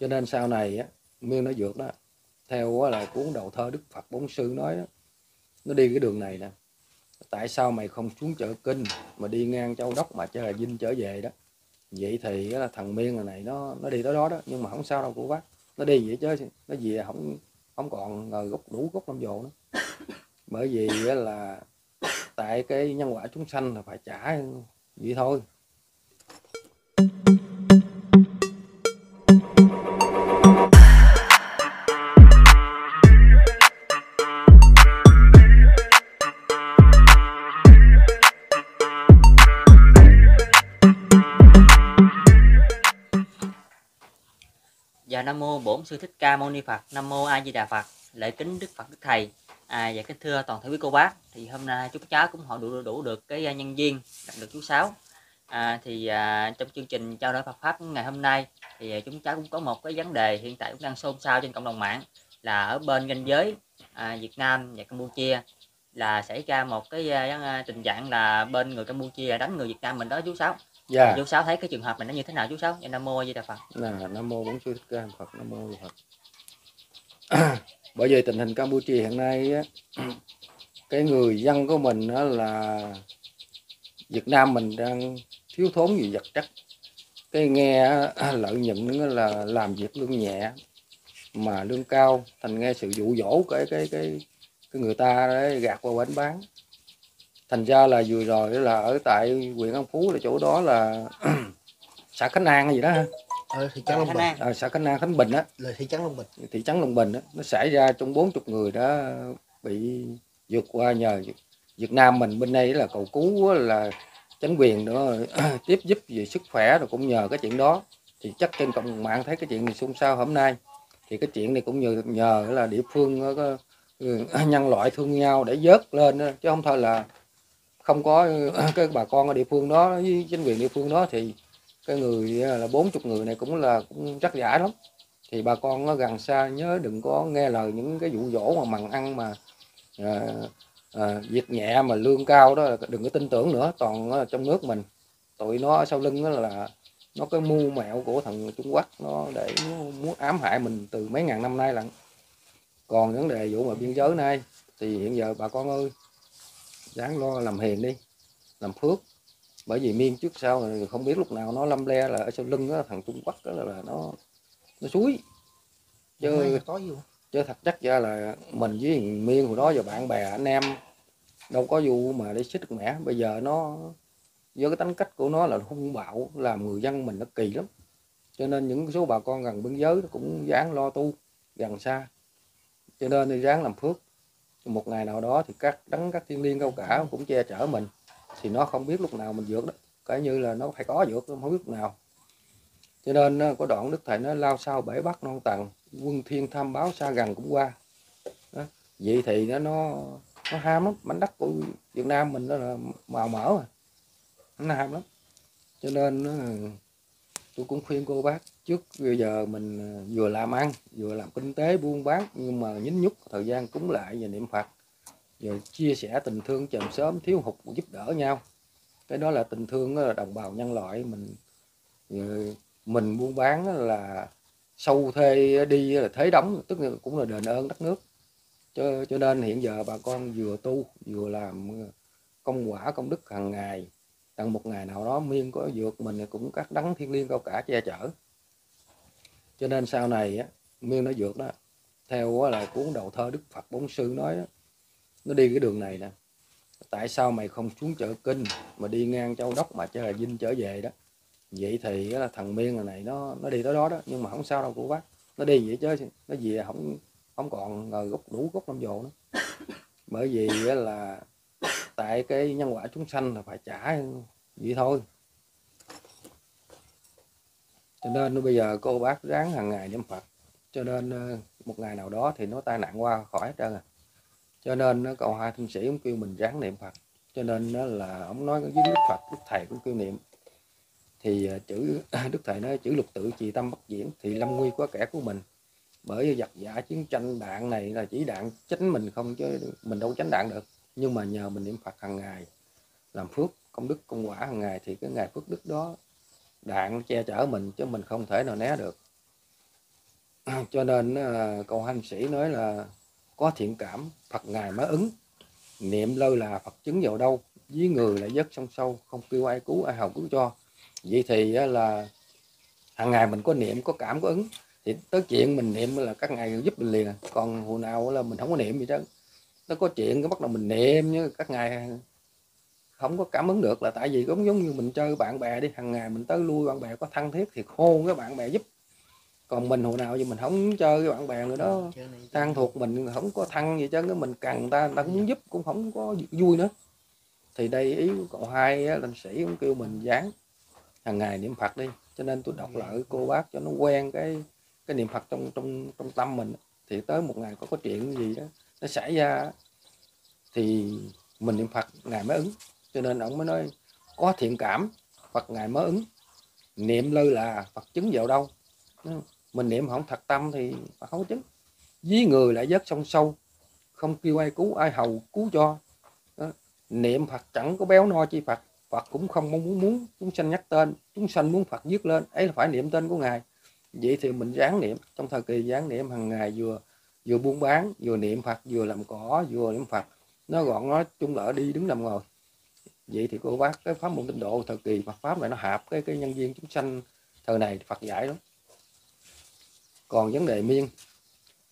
Cho nên sau này á, Miên nó vượt đó, theo là cuốn đầu thơ Đức Phật Bổn Sư nói đó, nó đi cái đường này nè. Tại sao mày không xuống chợ Kinh mà đi ngang Châu Đốc mà chơi là Vinh trở về đó? Vậy thì là thằng Miên này nó đi tới đó đó, nhưng mà không sao đâu của bác. Nó đi vậy chứ nó về không còn gốc đủ gốc năm vô nữa. Bởi vì là tại cái nhân quả chúng sanh là phải trả vậy thôi. Dạ, Nam Mô Bổn Sư Thích Ca Mâu Ni Phật. Nam Mô A Di Đà Phật. Lễ kính Đức Phật Đức Thầy. Dạ, kính thưa toàn thể quý cô bác, thì hôm nay chúng cháu cũng họ đủ được cái nhân duyên gặp được chú Sáu. Trong chương trình trao đổi Phật pháp ngày hôm nay thì chúng cháu cũng có một cái vấn đề hiện tại cũng đang xôn xao trên cộng đồng mạng, là ở bên ranh giới Việt Nam và Campuchia là xảy ra một cái tình trạng là bên người Campuchia đánh người Việt Nam mình đó chú Sáu. Dạ. Chú Sáu thấy cái trường hợp này nó như thế nào chú Sáu? Nam Mô A Di Đà Phật. Nam Mô Bổn Sư Thích Ca Phật. Nam Mô Phật. Bởi vì tình hình Campuchia hiện nay cái người dân của mình là Việt Nam mình đang thiếu thốn về vật chất, cái nghe lợi nhuận là làm việc lương nhẹ mà lương cao, thành nghe sự dụ dỗ cái người ta đấy, gạt qua bển bán. Thành ra là vừa rồi là ở tại huyện An Phú, là chỗ đó là xã Khánh An hay gì đó ha, thị trấn Long Bình, xã Khánh An Khánh Bình á, thị trấn Long Bình đó, nó xảy ra trong 40 người đó bị vượt qua nhờ Việt Nam mình bên đây là cầu cứu, là chính quyền nữa tiếp giúp về sức khỏe, rồi cũng nhờ cái chuyện đó thì chắc trên cộng đồng mạng thấy cái chuyện này xung sao hôm nay, thì cái chuyện này cũng nhờ là địa phương nhân loại thương nhau để vớt lên đó. Chứ không thôi là không có cái bà con ở địa phương đó với chính quyền địa phương đó thì cái người là 40 người này cũng chắc giả lắm. Thì bà con nó gần xa nhớ đừng có nghe lời những cái dụ dỗ mà mằn ăn mà việc nhẹ mà lương cao đó, đừng có tin tưởng nữa. Toàn trong nước mình tụi nó ở sau lưng là nó cái mưu mẹo của thằng Trung Quốc, nó để nó muốn ám hại mình từ mấy ngàn năm nay lận. Còn vấn đề vụ mà biên giới này thì hiện giờ bà con ơi, đáng lo làm hiền đi, làm phước. Bởi vì Miên trước sau rồi không biết lúc nào nó lâm le là ở sau lưng đó, thằng Trung Quốc đó là nó suối. Chứ thật chắc ra là mình với Miên hồi đó và bạn bè anh em đâu có vụ mà để xích mẻ. Bây giờ nó với cái tính cách của nó là hung bạo, làm người dân mình nó kỳ lắm. Cho nên những số bà con gần biên giới nó cũng dáng lo tu gần xa, cho nên đi ráng làm phước. Một ngày nào đó thì các thiên liêng cao cả cũng che chở mình, thì nó không biết lúc nào mình vượt đó, cái như là nó phải có vượt, không biết lúc nào. Cho nên có đoạn Đức Thầy nó lao sao bể Bắc non tầng, quân thiên tham báo xa gần cũng qua đó. Vậy thì nó ham lắm, mảnh đất của Việt Nam mình đó là màu mỡ mà. Nó ham lắm. Cho nên tôi cũng khuyên cô bác trước bây giờ mình vừa làm ăn vừa làm kinh tế buôn bán, nhưng mà nhín nhúc thời gian cúng lại và niệm Phật, rồi chia sẻ tình thương chòm xóm thiếu hụt giúp đỡ nhau. Cái đó là tình thương, đó là đồng bào nhân loại mình buôn bán là sâu thuê đi là thế đóng, tức là cũng là đền ơn đất nước. Cho nên hiện giờ bà con vừa tu vừa làm công quả công đức hàng ngày. Đằng một ngày nào đó Miên có vượt mình cũng các đấng thiên liêng cao cả che chở. Cho nên sau này á, Miên nó vượt đó, theo là cuốn đầu thơ Đức Phật Bổn Sư nói đó, nó đi cái đường này nè. Tại sao mày không xuống chợ Kinh mà đi ngang Châu Đốc mà chơi là Vinh trở về đó? Vậy thì là thằng Miên này nó đi tới đó đó, nhưng mà không sao đâu của bác. Nó đi vậy chứ nó về không còn đủ gốc năm vô nữa. Bởi vì là tại cái nhân quả chúng sanh là phải trả vậy thôi. Cho nên bây giờ cô bác ráng hàng ngày niệm Phật, cho nên một ngày nào đó thì nó tai nạn qua khỏi hết trơn à. Cho nên cậu hai thân sĩ cũng kêu mình ráng niệm Phật. Cho nên là ông nói với Đức Phật, Đức Thầy cũng kêu niệm. Thì chữ Đức Thầy nói chữ lục tự trì tâm bất diễn thì lâm nguy quá kẻ của mình. Bởi vì giặc giả chiến tranh đạn này là chỉ đạn chính mình không, chứ mình đâu tránh đạn được. Nhưng mà nhờ mình niệm Phật hàng ngày, làm phước công đức công quả hàng ngày thì cái ngày phước đức đó đạn che chở mình, chứ mình không thể nào né được. Cho nên cậu hành sĩ nói là có thiện cảm Phật ngài mới ứng, niệm lơ là Phật chứng vào đâu, với người là vớt sông sâu, không kêu ai cứu ai hầu cứu cho. Vậy thì là hàng ngày mình có niệm, có cảm, có ứng thì tới chuyện mình niệm là các ngài giúp mình liền. Còn hồi nào là mình không có niệm gì đó, nó có chuyện cái bắt đầu mình niệm như các ngài không có cảm ứng được, là tại vì cũng giống như mình chơi bạn bè đi, hàng ngày mình tới lui bạn bè có thân thiết thì khôn cái bạn bè giúp. Còn mình hồi nào thì mình không chơi với bạn bè nữa đó, tan thuộc mình không có thân gì chứ, mình cần ta cũng muốn giúp cũng không có vui nữa. Thì đây ý của cậu hai á, lãnh sĩ cũng kêu mình dán hàng ngày niệm Phật đi, cho nên tôi đọc lại cô bác cho nó quen cái niệm Phật trong tâm mình. Thì tới một ngày có chuyện gì đó nó xảy ra thì mình niệm Phật ngài mới ứng. Cho nên ông mới nói có thiện cảm Phật ngài mới ứng, niệm lơ là Phật chứng vào đâu. Mình niệm không thật tâm thì Phật không chứng, ví người lại vớt sông sâu, không kêu ai cứu ai hầu cứu cho. Đó. Niệm Phật chẳng có béo no chi Phật, Phật cũng không mong muốn chúng sanh nhắc tên, chúng sanh muốn Phật viết lên, ấy là phải niệm tên của ngài. Vậy thì mình gián niệm, trong thời kỳ gián niệm hàng ngày vừa buôn bán, vừa niệm Phật, vừa làm cỏ, vừa niệm Phật, nó gọn nói chung là đi đứng nằm ngồi. Vậy thì cô bác cái pháp môn tịnh độ thời kỳ Phật pháp này nó hợp cái nhân viên chúng sanh thời này Phật giải lắm. Còn vấn đề miên,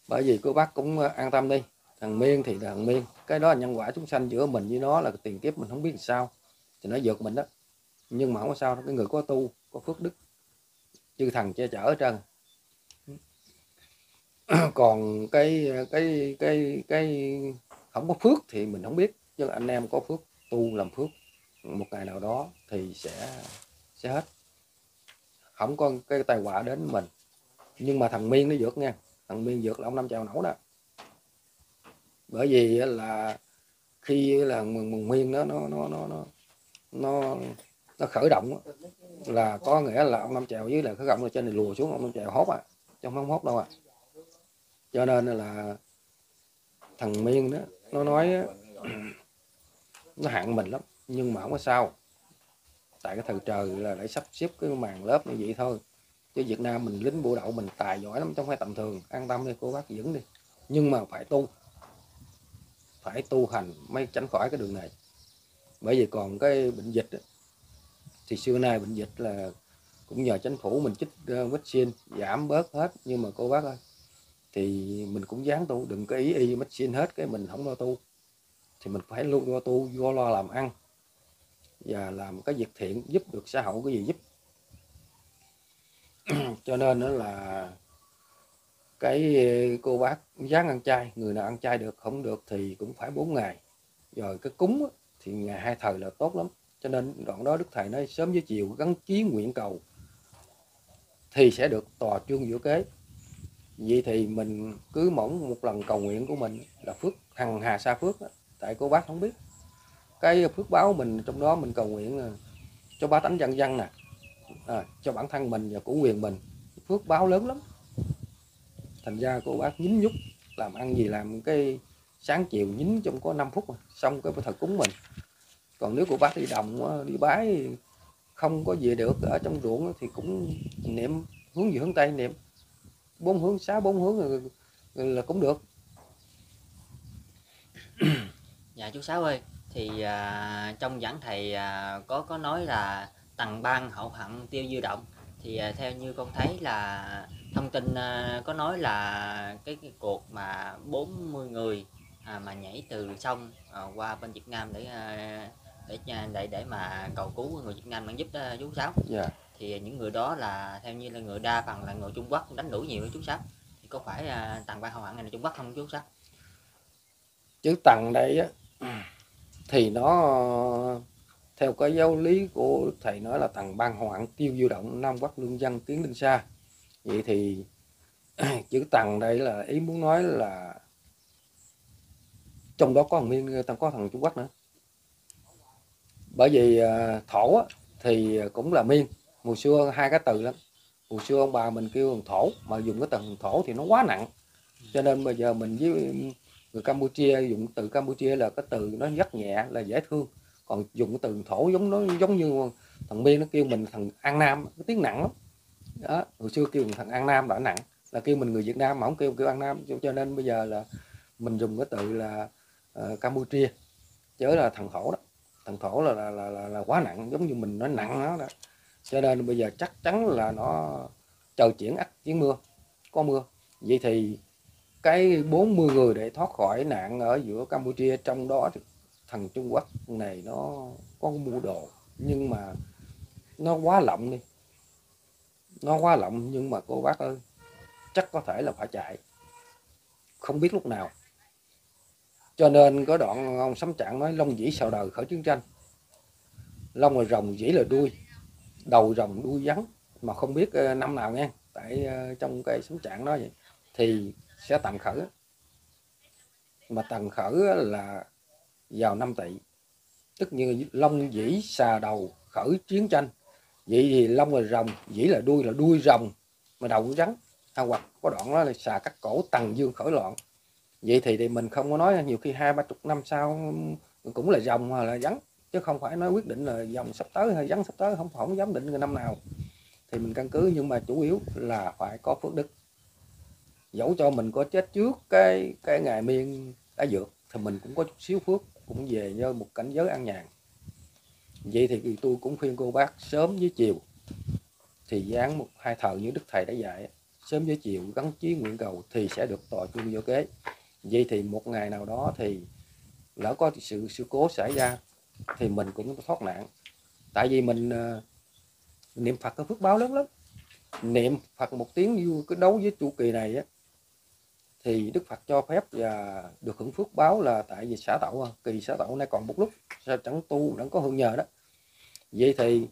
bởi vì cô bác cũng an tâm đi, thằng miên thì là thằng miên, cái đó là nhân quả chúng sanh giữa mình với nó, là tiền kiếp mình không biết làm sao thì nó vượt mình đó. Nhưng mà không có sao đâu, cái người có tu có phước đức chư thần che chở hết trơn. Còn cái không có phước thì mình không biết, nhưng anh em có phước tu làm phước một ngày nào đó thì sẽ hết, không có cái tai họa đến mình. Nhưng mà thằng miên nó vượt nha, thằng miên vượt là ông năm chào nổ đó. Bởi vì là khi là mừng miên nó khởi động đó, là có nghĩa là ông năm chèo dưới là khởi động, là trên này lùa xuống ông năm chèo hốt à, trong không hốt đâu à. Cho nên là thằng miên đó nó nói nó hạn mình lắm, nhưng mà không có sao, tại cái thời trời là để sắp xếp cái màn lớp như vậy thôi. Chứ Việt Nam mình lính bộ đậu mình tài giỏi lắm, trong phải tầm thường, an tâm đi cô bác dẫn đi. Nhưng mà phải tu hành mới tránh khỏi cái đường này. Bởi vì còn cái bệnh dịch đó, thì xưa nay bệnh dịch là cũng nhờ chính phủ mình chích vaccine giảm bớt hết. Nhưng mà cô bác ơi, thì mình cũng dán tu, đừng có ý vaccine hết cái mình không lo tu. Thì mình phải luôn lo tu, vô lo làm ăn và làm cái việc thiện giúp được xã hội, cái gì giúp. Cho nên đó là cái cô bác dán ăn chay, người nào ăn chay được không được thì cũng phải 4 ngày. Rồi cái cúng thì ngày 2 thời là tốt lắm. Cho nên đoạn đó Đức Thầy nói sớm với chiều gắn chí nguyện cầu thì sẽ được tòa chương giữa kế. Vậy thì mình cứ mỏng một lần cầu nguyện của mình là phước hằng hà sa phước đó. Tại cô bác không biết cái phước báo mình, trong đó mình cầu nguyện cho ba tánh dân dân nè, cho bản thân mình và của quyền mình, phước báo lớn lắm. Thành ra cô bác nhín nhúc làm ăn gì làm cái sáng chiều nhín trong có 5 phút xong cái thờ cúng mình. Còn nếu cô bác đi đồng đi bái không có gì được ở trong ruộng thì cũng niệm hướng về hướng Tây, niệm 4 hướng 6 4 hướng là cũng được. Dạ chú Sáu ơi, thì trong giảng thầy có nói là tầng ban hậu hận tiêu dư động, thì theo như con thấy là thông tin có nói là cái cuộc mà 40 người mà nhảy từ sông qua bên Việt Nam để mà cầu cứu người Việt Nam đang giúp đó, chú Sáu. Yeah. Thì những người đó là theo như là người đa phần là người Trung Quốc đánh đuổi nhiều đó, chú Sáu. Thì có phải tầng ban hậu hận này là Trung Quốc không chú Sáu? Chứ tầng đây á thì nó theo cái giáo lý của Đức Thầy nói là tầng ban hoạn tiêu du động Nam Bắc lương dân tiến linh xa. Vậy thì chữ tầng đây là ý muốn nói là trong đó có thằng Miên, có thằng Trung Quốc nữa. Bởi vì thổ á, thì cũng là Miên. Mùa xưa hai cái từ lắm. Mùa xưa ông bà mình kêu thằng thổ, mà dùng cái từ thổ thì nó quá nặng. Cho nên bây giờ mình với người Campuchia dùng từ Campuchia là cái từ nó rất nhẹ, là dễ thương. Còn dùng từ thổ giống như thằng Miên nó kêu mình thằng An Nam, cái tiếng nặng lắm đó. Hồi xưa kêu mình thằng An Nam đã nặng, là kêu mình người Việt Nam mà không kêu kêu ăn Nam, cho nên bây giờ là mình dùng cái từ là Campuchia, chớ là thằng khổ đó. Thằng khổ là quá nặng, giống như mình nói nặng nó đó. Cho nên bây giờ chắc chắn là nó trời chuyển ắt chuyển mưa, có mưa. Vậy thì cái 40 người để thoát khỏi nạn ở giữa Campuchia, trong đó thì thằng Trung Quốc này nó có mua đồ nhưng mà nó quá lộng đi. Nó quá lộng, nhưng mà cô bác ơi, chắc có thể là phải chạy, không biết lúc nào. Cho nên có đoạn ông Sấm Trạng nói: Long dĩ sau đời khởi chiến tranh. Long là rồng, dĩ là đuôi, đầu rồng đuôi rắn. Mà không biết năm nào nghe, tại trong cái Sấm Trạng đó vậy, thì sẽ tần khởi. Mà tần khởi là vào năm Tỵ, tức như Long dĩ xà đầu khởi chiến tranh. Vậy thì Long là rồng, dĩ là đuôi rồng, mà đầu cũng rắn. Hoặc có đoạn đó là xà cắt cổ, tần dương khởi loạn. Vậy thì mình không có nói, nhiều khi 20-30 năm sau cũng là rồng hay là rắn, chứ không phải nói quyết định là rồng sắp tới hay rắn sắp tới, không dám định năm nào. Thì mình căn cứ, nhưng mà chủ yếu là phải có phước đức. Dẫu cho mình có chết trước cái ngày Miên đã dược thì mình cũng có chút xíu phước, cũng về như một cảnh giới an nhàn. Vậy thì tôi cũng khuyên cô bác sớm với chiều thì dán một hai thờ như Đức Thầy đã dạy, sớm với chiều gắn chí nguyện cầu thì sẽ được tòa chuông vô kế. Vậy thì một ngày nào đó thì lỡ có sự cố xảy ra thì mình cũng thoát nạn. Tại vì mình niệm Phật có phước báo lớn lắm. Niệm Phật một tiếng vô cái đấu với chu kỳ này á, thì Đức Phật cho phép và được hưởng phước báo là tại vì xả tẩu, kỳ xả tẩu nay còn một lúc, sao chẳng tu vẫn có hưởng nhờ đó. Vậy thì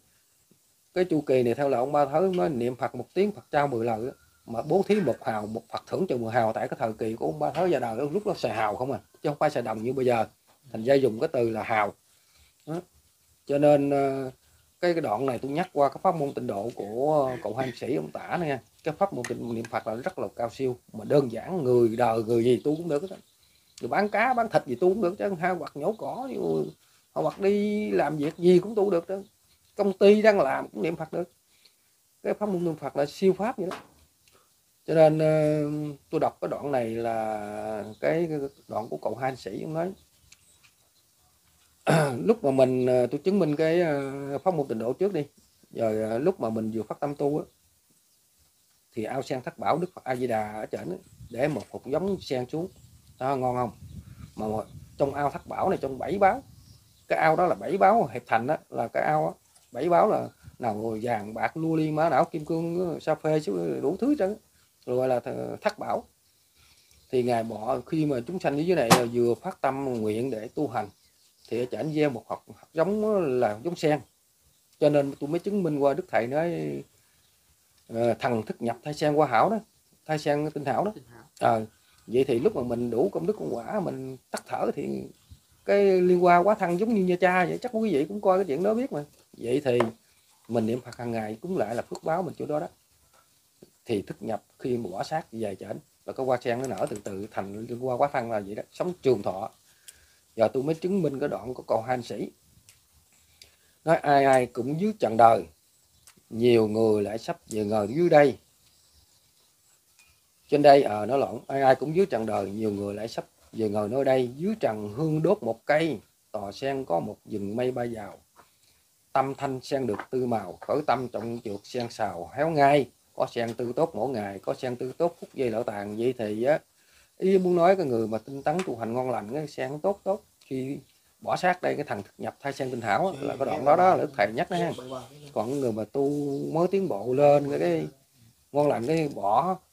cái chu kỳ này theo lời ông Ba Thớ nói, niệm Phật một tiếng Phật trao 10 lời, mà bố thí 1 hào, một Phật thưởng cho 10 hào. Tại cái thời kỳ của ông Ba Thớ ra đời lúc đó xài hào không à, chứ không phải xài đồng như bây giờ, thành ra dùng cái từ là hào đó. Cho nên cái đoạn này tôi nhắc qua cái pháp môn tịnh độ của cậu Hai Sĩ ông Tả này nha. Cái pháp môn niệm Phật là rất là cao siêu, mà đơn giản người đời người gì tu cũng được, người bán cá bán thịt gì tu cũng được chứ, hay hoặc nhổ cỏ hoặc đi làm việc gì cũng tu được đó. Công ty đang làm cũng niệm Phật được. Cái pháp môn niệm Phật là siêu pháp vậy đó. Cho nên tôi đọc cái đoạn này là cái đoạn của cậu Hai Sĩ ông nói. Lúc mà tôi chứng minh cái pháp môn tịnh độ trước đi, rồi lúc mà mình vừa phát tâm tu á, thì ao sen thất bảo Đức Phật A Di Đà ở trên để một hột giống sen xuống đó, ngon không? Mà trong ao thất bảo này, trong 7 báo, cái ao đó là 7 báo hiệp thành đó, là cái ao đó. 7 báo là nào rồi vàng bạc lưu ly mã não kim cương sa phê đủ thứ chứ, rồi gọi là thất bảo. Thì ngài bỏ, khi mà chúng sanh dưới này là vừa phát tâm nguyện để tu hành thì ở trên gieo một hạt giống là giống sen. Cho nên tôi mới chứng minh qua Đức Thầy nói thần thức nhập thai sen qua hảo đó, thai sen tinh hảo đó. Vậy thì lúc mà mình đủ công đức công quả, mình tắt thở thì cái liên qua quá thăng giống như Nha Cha vậy, chắc quý vị cũng coi cái chuyện đó biết mà. Vậy thì mình niệm Phật hàng ngày cũng lại là phước báo mình chỗ đó đó. Thì thức nhập khi mà bỏ sát về trên và cái hoa sen nó nở từ từ thành liên qua quá thăng là vậy đó, sống trường thọ. Giờ tôi mới chứng minh cái đoạn của cậu Hành Sĩ nói: ai ai cũng dưới trần đời, nhiều người lại sắp về ngờ dưới đây. Trên đây nó lộn, ai ai cũng dưới trần đời, nhiều người lại sắp về ngồi nơi đây. Dưới trần hương đốt một cây, tòa sen có một rừng mây bay vào. Tâm thanh sen được 4 màu, khởi tâm trọng trượt sen xào héo ngay. Có sen tư tốt mỗi ngày, có sen tư tốt phút giây lỡ tàn. Vậy thì á, ý muốn nói cái người mà tinh tấn tu hành ngon lành, cái sen tốt tốt khi bỏ sát đây, cái thằng thực nhập thai sen tinh hảo là cái đoạn đó đó là Thầy nhắc đó ha. Còn người mà tu mới tiến bộ lên cái ngon lành, cái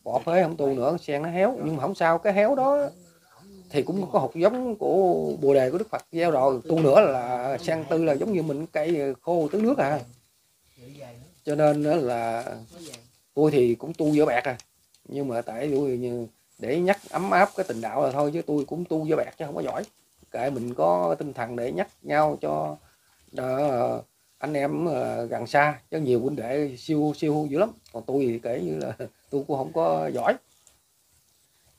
bỏ phế không tu nữa, sen nó héo. Nhưng mà không sao, cái héo đó thì cũng có hột giống của Bồ Đề của Đức Phật gieo rồi, tu nữa là sen tư là giống như mình cây khô tưới nước à. Cho nên là tôi thì cũng tu dở bẹt à, nhưng mà tại như để nhắc ấm áp cái tình đạo là thôi, chứ tôi cũng tu với bạc chứ không có giỏi. Kệ mình có tinh thần để nhắc nhau cho anh em gần xa, chứ nhiều huynh đệ siêu dữ lắm, còn tôi thì kể như là tôi cũng không có giỏi.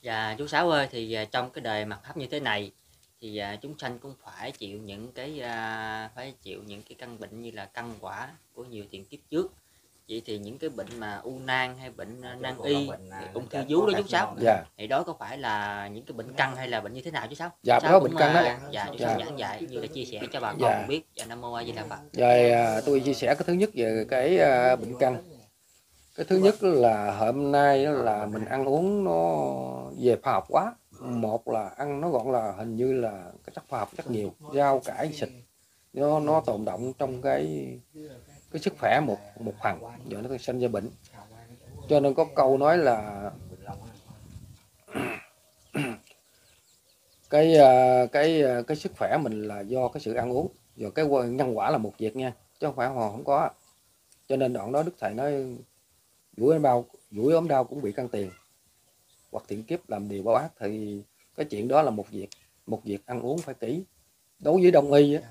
Dạ chú Sáu ơi, thì trong cái đời mặt pháp như thế này thì chúng sanh cũng phải chịu những cái căn bệnh như là căn quả của nhiều tiền kiếp trước. Vậy thì những cái bệnh mà u nang hay bệnh nan y, ung thư vú đó chú Sáu, thì đó có phải là những cái bệnh căn hay là bệnh như thế nào chú Sáu? Dạ, đó bệnh căn đó. Dạ, chú Sáu giảng dạy như là chia sẻ cho bà con biết. Dạ, Nam Mô A Di Đà Phật. Rồi tôi chia sẻ cái thứ nhất về cái bệnh căn. Cái thứ nhất là hôm nay là mình ăn uống nó về khoa học quá. Một là ăn nó gọn là hình như là cái chất khoa học rất nhiều, rau cải xịt nó tồn động trong cái sức khỏe một phần, giờ nó sinh ra bệnh. Cho nên có câu nói là cái sức khỏe mình là do cái sự ăn uống, rồi cái nhân quả là một việc nha, chứ không phải họ không có. Cho nên đoạn đó Đức Thầy nói duỗi ốm đau cũng bị căn tiền, hoặc thiện kiếp làm điều báo ác, thì cái chuyện đó là một việc ăn uống phải kỹ. Đối với Đông y á,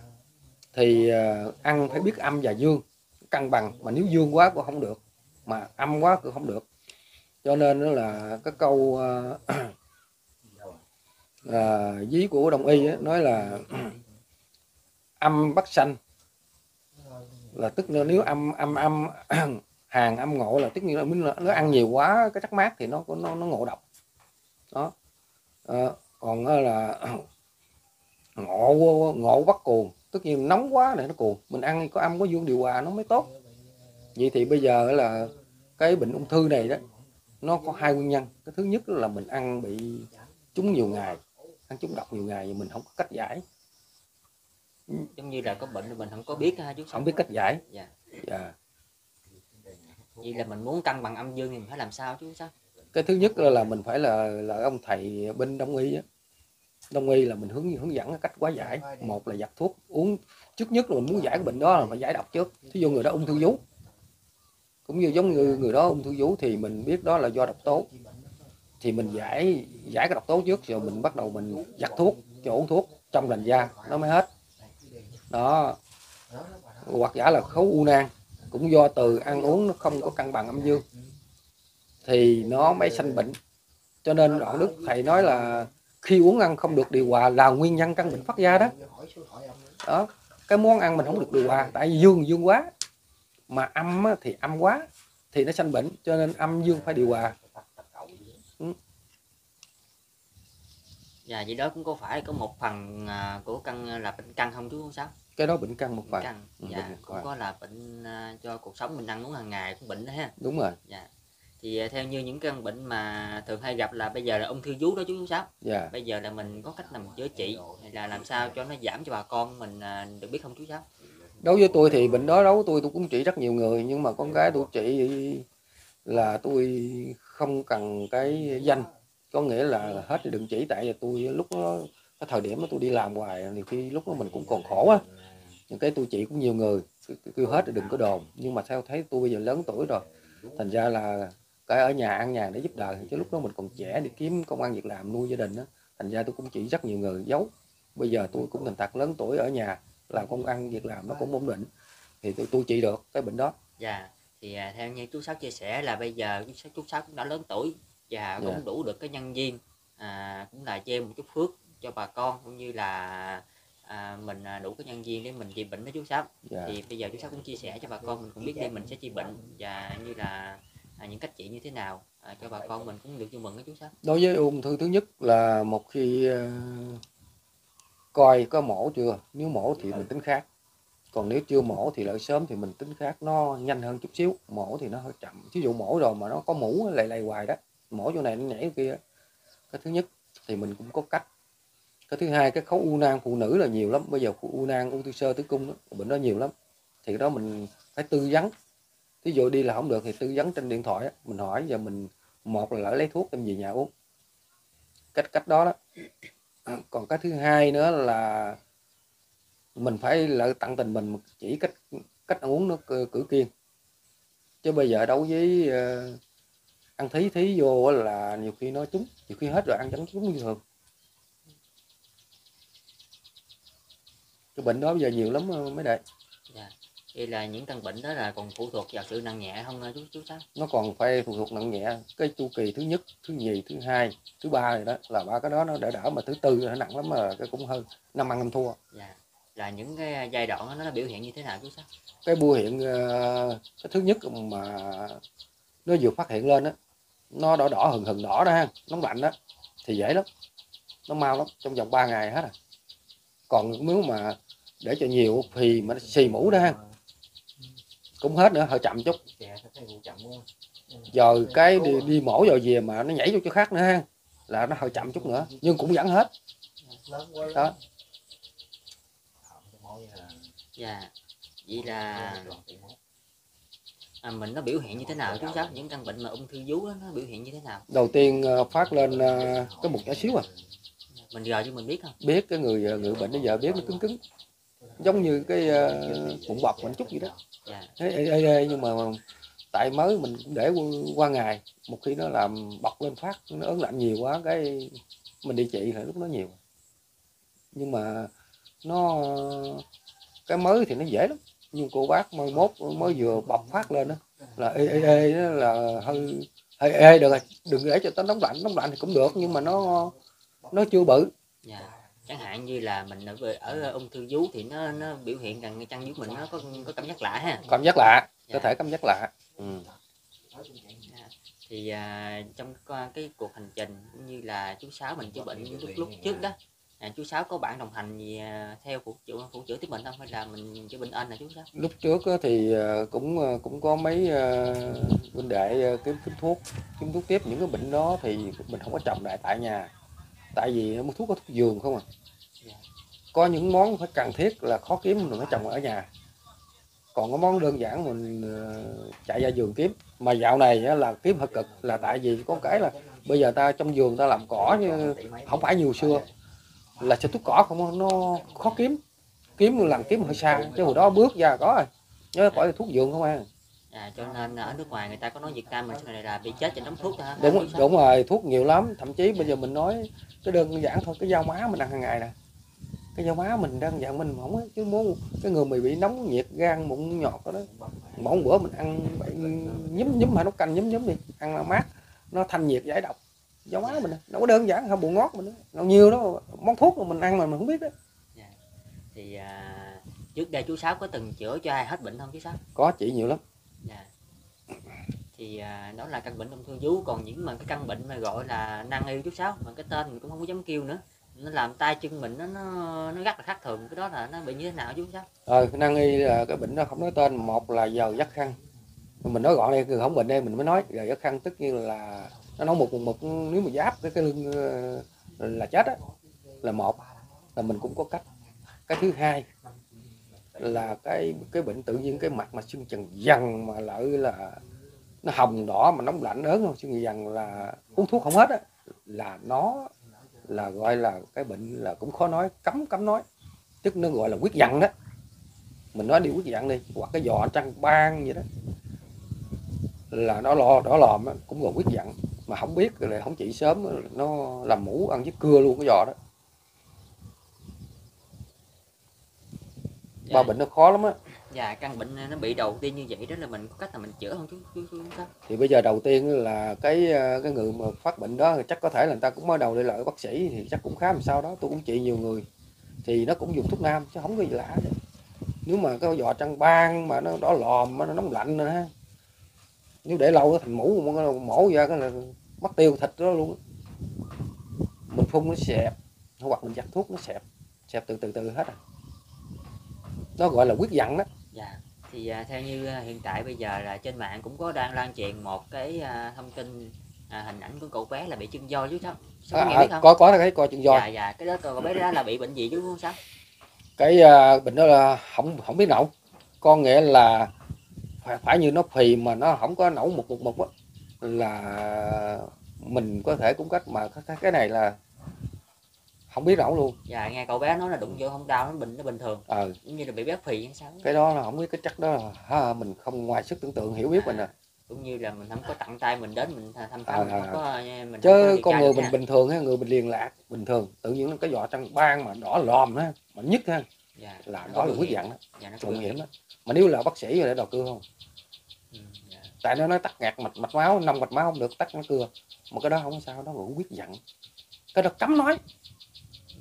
thì ăn phải biết âm và dương cân bằng, mà nếu dương quá cũng không được, mà âm quá cũng không được. Cho nên đó là cái câu dí của Đông y á, nói là âm bất sanh, là tức là nếu âm hàng âm ngộ, là tức như là nó ăn nhiều quá cái chất mát thì nó ngộ độc đó. Còn là ngộ bắt cuồng, tất nhiên nóng quá này nó cuồng, mình ăn có âm có dương điều hòa nó mới tốt. Vậy thì bây giờ là cái bệnh ung thư này đó nó có hai nguyên nhân. Cái thứ nhất là mình ăn bị trúng nhiều ngày, ăn trúng độc nhiều ngày thì mình không có cách giải, giống như là có bệnh thì mình không có biết ha, chứ không biết cách giải. Dạ. Dạ. Vậy là mình muốn cân bằng âm dương thì mình phải làm sao chứ sao? Cái thứ nhất là mình phải là ông thầy bên Đông y á. Đông y là mình hướng dẫn cách quá giải. Một là giặt thuốc uống, trước nhất là mình muốn giải cái bệnh đó là phải giải độc trước. Thí dụ người đó ung thư vú, cũng như giống như người đó ung thư vú thì mình biết đó là do độc tố, thì mình giải cái độc tố trước, rồi mình bắt đầu mình giặt thuốc cho uống thuốc trong làn da nó mới hết đó. Hoặc giả là khối u nang cũng do từ ăn uống nó không có cân bằng âm dương thì nó mới sanh bệnh. Cho nên đoạn Đức Thầy nói là khi uống ăn không được điều hòa là nguyên nhân căn bệnh phát ra đó. Đó, cái món ăn mình không được điều hòa, tại vì dương quá, mà âm thì âm quá thì nó sanh bệnh. Cho nên âm dương phải điều hòa. Dạ, vậy đó cũng có phải có một phần của căn là bệnh căn không chú Sáu? Cái đó bệnh căn một phần. Dạ, cũng có là bệnh do cuộc sống mình ăn uống hàng ngày cũng bệnh đó ha. Đúng rồi. Dạ. Thì theo như những căn bệnh mà thường hay gặp là bây giờ là ung thư vú đó chú Sáu. Dạ. Bây giờ là mình có cách nào mình chữa trị hay là làm sao cho nó giảm cho bà con mình được biết không chú Sáu? Đối với tôi thì bệnh đó tôi cũng trị rất nhiều người, nhưng mà con cái tôi trị là tôi không cần cái danh. Có nghĩa là hết thì đừng chỉ, tại vì tôi lúc đó, cái thời điểm đó tôi đi làm hoài, nhiều khi lúc đó mình cũng còn khổ á. Những cái tôi chỉ cũng nhiều người kêu hết thì đừng có đồn, nhưng mà theo thấy tôi bây giờ lớn tuổi rồi, thành ra là cái ở nhà ăn nhà để giúp đời, chứ lúc đó mình còn trẻ đi kiếm công ăn việc làm nuôi gia đình á, thành ra tôi cũng chỉ rất nhiều người giấu. Bây giờ tôi cũng thành thật lớn tuổi, ở nhà làm công ăn việc làm nó cũng ổn định thì tôi trị được cái bệnh đó. Dạ, thì theo như chú Sáu chia sẻ là bây giờ chú Sáu cũng đã lớn tuổi và cũng đủ được cái nhân duyên, cũng là gieo một chút phước cho bà con, cũng như là mình đủ cái nhân duyên để mình trị bệnh đó chú Sáu. Thì bây giờ chú Sáu cũng chia sẻ cho bà con mình cũng biết đây mình sẽ trị bệnh và như là những cách trị như thế nào cho bà con mình cũng được vui mừng đó chú Sáu. Đối với ung thư, thứ nhất là một khi coi có mổ chưa, nếu mổ thì mình tính khác, còn nếu chưa mổ thì lợi sớm thì mình tính khác, nó nhanh hơn chút xíu. Mổ thì nó hơi chậm, ví dụ mổ rồi mà nó có mũ lầy hoài đó, mổ chỗ này nó nhảy kia. Cái thứ nhất thì mình cũng có cách. Cái thứ hai, cái khối u nang phụ nữ là nhiều lắm, bây giờ u nang ung thư sơ tử cung đó, bệnh đó nhiều lắm, thì đó mình phải tư vấn. Ví dụ đi là không được thì tư vấn trên điện thoại đó. Mình hỏi, giờ mình một là lấy thuốc đem về nhà uống, cách đó đó. Còn cái thứ hai nữa là mình phải là tận tình, mình chỉ cách uống nó cử kiên, chứ bây giờ đối với ăn thí vô là nhiều khi nó trúng, nhiều khi hết rồi ăn chẳng trúng như thường. Cái bệnh đó bây giờ nhiều lắm mấy đệ. Dạ. Vậy là những căn bệnh đó là còn phụ thuộc vào sự nặng nhẹ không chú Sáu? Nó còn phải phụ thuộc nặng nhẹ, cái chu kỳ thứ nhất, thứ nhì, thứ hai, thứ ba rồi đó, là ba cái đó nó đỡ, mà thứ tư nó nặng lắm, mà cái cũng hơn năm ăn năm thua. Dạ. là những cái giai đoạn đó, nó biểu hiện như thế nào chú Sáu? Cái bưu hiện cái thứ nhất mà nó vừa phát hiện lên đó, nó đỏ hừng đỏ đó ha, nóng lạnh đó thì dễ lắm, nó mau lắm, trong vòng 3 ngày hết à. Còn nếu mà để cho nhiều thì mà nó xì mũ đó ha, cũng hết nữa, hơi chậm chút. Giờ cái đi mổ rồi về mà nó nhảy vô chỗ khác nữa ha, là nó hơi chậm chút nữa, nhưng cũng vẫn hết đó. Dạ, vậy là mình nó biểu hiện như thế nào chú Sáu? Những căn bệnh mà ung thư vú đó, nó biểu hiện như thế nào? Đầu tiên phát lên cái một nhỏ xíu à. Mình giờ chứ mình biết không? Biết, cái người bệnh bây giờ biết nó cứng cứng, giống như cái bụng bọc mình chút gì đó. Dạ. Ê, nhưng mà tại mới mình để qua ngày, một khi nó làm bọc lên phát, nó ớn lạnh nhiều quá cái mình đi trị là lúc nó nhiều. Nhưng mà nó cái mới thì nó dễ lắm, nhưng cô bác mai mốt mới vừa bọc phát lên đó là ê là hơi ê được rồi, đừng để cho tới nóng lạnh thì cũng được, nhưng mà nó chưa bự. Dạ. Chẳng hạn như là mình ở ung thư vú thì nó biểu hiện rằng chăn vú mình nó có cảm giác lạ ha. Cảm giác lạ, dạ. Có thể cảm giác lạ. Ừ. Thì trong cái cuộc hành trình cũng như là chú Sáu mình chữa bệnh lúc trước đó, chú Sáu có bạn đồng hành gì theo phụ chữa tiếp bệnh không, hay là mình chữa bệnh anh là chú Sáu? Lúc trước thì cũng có mấy huynh đệ kiếm thuốc tiếp những cái bệnh đó, thì mình không có trồng lại tại nhà, tại vì mua thuốc có thuốc vườn không à. Có những món phải cần thiết là khó kiếm mình phải trồng ở nhà, còn có món đơn giản mình chạy ra vườn kiếm. Mà dạo này là kiếm hơi cực, là tại vì có cái là bây giờ ta trong vườn ta làm cỏ chứ không phải nhiều xưa, là sẽ thuốc cỏ không, nó khó kiếm làm kiếm hơi xa, chứ hồi đó bước ra có rồi, nhớ khỏi thuốc vườn không à. À, cho nên ở nước ngoài người ta có nói Việt Nam mình sau này là bị chết trên đống thuốc thôi. Đúng rồi, thuốc nhiều lắm, thậm chí bây giờ mình nói cái đơn giản thôi, cái dao má mình ăn hàng ngày nè, cái dao má mình đơn giản mình không ấy, chứ muốn cái người mình bị nóng nhiệt gan mụn nhọt đó, mỗi bữa mình ăn nhúm mà nấu canh nhúm đi, ăn là mát, nó thanh nhiệt giải độc. Dao má mình nó có đơn giản không, bùn ngót mình nó nhiều đó, món thuốc mà mình ăn mà mình không biết đó. Thì trước đây chú Sáu có từng chữa cho ai hết bệnh không chú Sáu? Có, chị nhiều lắm. Dạ. Thì đó là căn bệnh ung thư vú. Còn những mà cái căn bệnh mà gọi là nan y chú Sáu, mà cái tên mình cũng không có dám kêu nữa, nó làm tay chân mình nó rất là khác thường. Cái đó là nó bị như thế nào chú Sáu? Nan y là cái bệnh nó không nói tên. Một là giờ giấc khăn, mình nói gọn đây, người không bệnh đây mình mới nói giờ giấc khăn, tức như là nó nóng một nếu mà giáp cái lưng là chết á, là một là mình cũng có cách. Cái thứ hai là cái bệnh tự nhiên, cái mặt mà sưng trần dần mà lại là nó hồng đỏ mà nóng lạnh ớn, sưng dần là uống thuốc không hết á, là nó là gọi là cái bệnh là cũng khó nói, cấm nói, tức nó gọi là huyết dần đó, mình nói đi huyết dần đi, hoặc cái giò trăng ban vậy đó, là nó đỏ lòm đó, cũng gọi huyết dần mà không biết là không chỉ sớm nó làm mũ ăn với cưa luôn cái giò đó. Ba bệnh nó khó lắm á. Dạ, căn bệnh nó bị đầu tiên như vậy đó là mình có cách là mình chữa không chú Sáu? Thì bây giờ đầu tiên là cái người mà phát bệnh đó chắc có thể là người ta cũng mới đầu đi lại bác sĩ thì chắc cũng khá làm sao đó, tôi cũng trị nhiều người thì nó cũng dùng thuốc nam chứ không có gì lạ nữa. Nếu mà cái giò trăng ban mà nó đỏ lòm mà nó nóng lạnh nữa ha, nếu để lâu nó thành mũ, mổ ra cái là mất tiêu thịt đó luôn. Mình phun nó xẹp, hoặc mình giặt thuốc nó xẹp từ từ hết à. Nó gọi là huyết dặn đó. Dạ. Thì theo như hiện tại bây giờ là trên mạng cũng có đang lan truyền một cái thông tin hình ảnh của cậu bé là bị chân voi chú Sáu. Sao nghe biết không? Có cái coi chân voi. Dạ. Cái đó cậu bé đó là bị bệnh gì chú Sáu? Cái bệnh đó là không biết nổi. Con nghĩa là phải như nó phì mà nó không có nổi một á, là mình có thể cũng cách mà cái này là không biết nổi luôn. Dạ, nghe cậu bé nói là đụng vô không đau, nó bình thường. Giống như là bị béo phì hay sao? Cái đó là không biết, cái chắc đó là mình không ngoài sức tưởng tượng hiểu biết mình à. Cũng như là mình không có tặng tay mình đến mình thăm khám, không có mình. Chứ con người mình bình thường ha, người mình liền lạc bình thường, tự nhiên cái giò trăng ban mà đỏ lòm ha, mà nhất ha. Dạ, là đó là huyết dặn đó. Dạ, nó nguy hiểm đó. Mà nếu là bác sĩ rồi để đòi cưa không? Dạ. Tại nó nói tắc ngạt mạch máu, nông mạch máu không được, tắc nó cưa. Mà cái đó không sao, đó là huyết dặn. Cái đó cấm nói.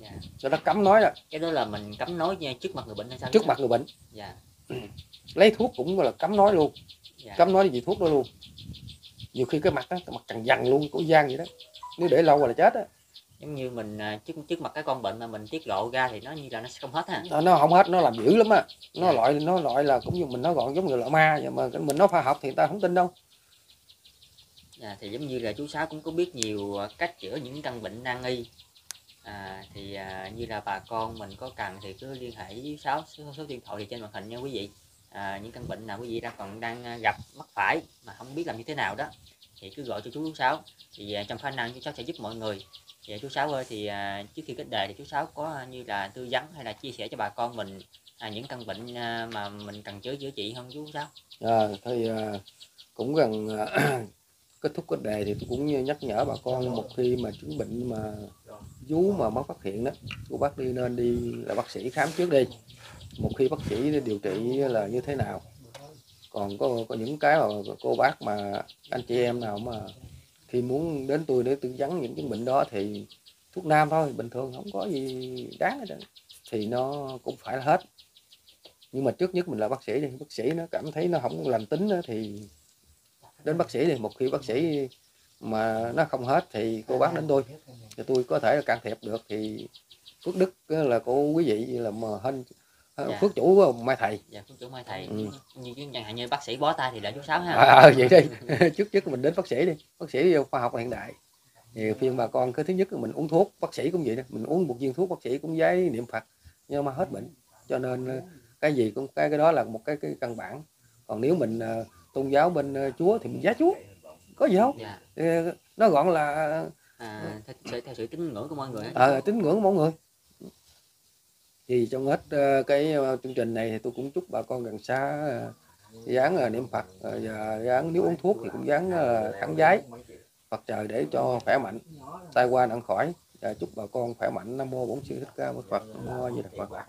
Dạ. Cho nó cấm nói rồi. Cái đó là mình cấm nói trước mặt người bệnh hay sao? Trước mặt người bệnh. Dạ. Lấy thuốc cũng là cấm nói luôn. Dạ. Cấm nói gì thuốc đó luôn. Nhiều khi cái mặt đó, mặt càng dằn luôn, cổ gian vậy đó. Nếu để lâu rồi là chết á. Giống như mình trước mặt cái con bệnh mà mình tiết lộ ra thì nó như là nó sẽ không hết ha. Nó không hết, nó làm dữ lắm á. Nó loại là cũng như mình nói gọn giống như là ma, nhưng mà mình nói khoa học thì người ta không tin đâu. À, thì giống như là chú Sáu cũng có biết nhiều cách chữa những căn bệnh nan y. Như là bà con mình có cần thì cứ liên hệ với chú Sáu, số điện thoại thì trên màn hình nha quý vị. Những căn bệnh nào quý vị đang gặp mắc phải mà không biết làm như thế nào đó thì cứ gọi cho chú Sáu, thì trong khả năng chú Sáu sẽ giúp mọi người. Vậy chú Sáu ơi, thì trước khi kết đề thì chú Sáu có như là tư vấn hay là chia sẻ cho bà con mình những căn bệnh mà mình cần chữa trị không chú Sáu? Thì cũng gần kết thúc kết đề thì tôi cũng nhắc nhở bà con, một khi mà chứng bệnh mà vú mà mới phát hiện đó, cô bác nên đi là bác sĩ khám trước đi. Một khi bác sĩ điều trị là như thế nào. Còn có những cái mà cô bác mà anh chị em nào mà khi muốn đến tôi để tư vấn những chứng bệnh đó thì thuốc nam thôi, bình thường không có gì đáng hết, thì nó cũng phải là hết. Nhưng mà trước nhất mình là bác sĩ đi, bác sĩ nó cảm thấy nó không lành tính đó, thì đến bác sĩ đi. Một khi bác sĩ mà nó không hết thì cô bác đến tôi, thì tôi có thể là can thiệp được. Thì phước đức là cô quý vị là mà hên. Dạ. Phước chủ mai thầy. Dạ, phước chủ mai thầy. Như chẳng hạn như bác sĩ bó tay thì là chú Sáu ha. Vậy đi. Trước mình đến bác sĩ đi. Bác sĩ khoa học hiện đại. Thì khi bà con cái thứ nhất là mình uống thuốc, bác sĩ cũng vậy đó. Mình uống một viên thuốc bác sĩ cũng giấy niệm Phật nhưng mà hết bệnh. Cho nên cái gì cũng cái đó là một cái căn bản. Còn nếu mình tôn giáo bên Chúa thì mình giá Chúa. Có gì không? Dạ. Nó gọn là theo sự tín ngưỡng của mọi người. Tín ngưỡng của mọi người. Thì trong hết cái chương trình này thì tôi cũng chúc bà con gần xa dán niệm Phật, và dán nếu uống thuốc thì cũng dán kháng giấy Phật trời để cho khỏe mạnh, tai qua nạn khỏi. Chúc bà con khỏe mạnh. Nam Mô Bổn Sư Thích Ca Mâu Ni Phật. Nam Mô A Di Đà Phật.